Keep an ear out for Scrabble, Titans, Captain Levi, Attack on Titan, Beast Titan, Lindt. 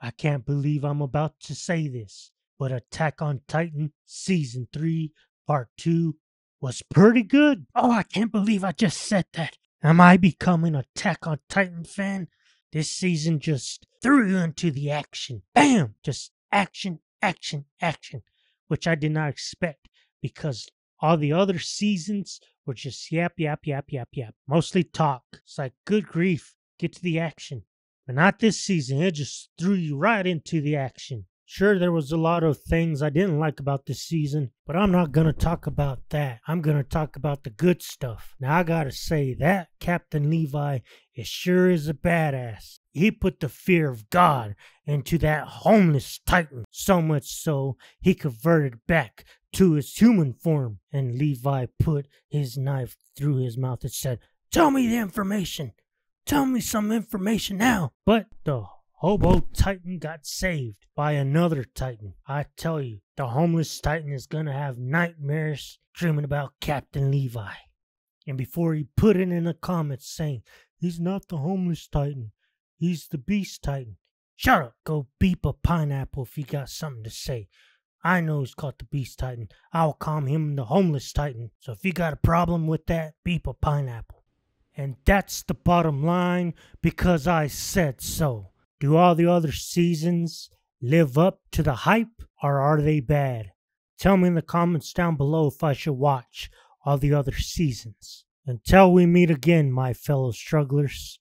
I can't believe I'm about to say this, but Attack on Titan Season 3 Part 2 was pretty good. Oh, I can't believe I just said that. Am I becoming an Attack on Titan fan? This season just threw you into the action. Bam! Just action, action, action. Which I did not expect because all the other seasons were just yap, yap, yap, yap, yap. Mostly talk. It's like, good grief. Get to the action. But not this season. It just threw you right into the action. Sure, there was a lot of things I didn't like about this season, but I'm not going to talk about that. I'm going to talk about the good stuff. Now, I got to say that Captain Levi, it sure is a badass. He put the fear of God into that homeless Titan, so much so he converted back to his human form. And Levi put his knife through his mouth and said, "Tell me the information. Tell me some information now." But the Hobo Titan got saved by another Titan. I tell you, the homeless Titan is going to have nightmares dreaming about Captain Levi. And before he put it in the comments saying, "He's not the homeless Titan, he's the Beast Titan." Shut up, go beep a pineapple if you got something to say. I know he's called the Beast Titan. I'll call him the homeless Titan. So if you got a problem with that, beep a pineapple. And that's the bottom line, because I said so. Do all the other seasons live up to the hype, or are they bad? Tell me in the comments down below if I should watch all the other seasons. Until we meet again, my fellow strugglers.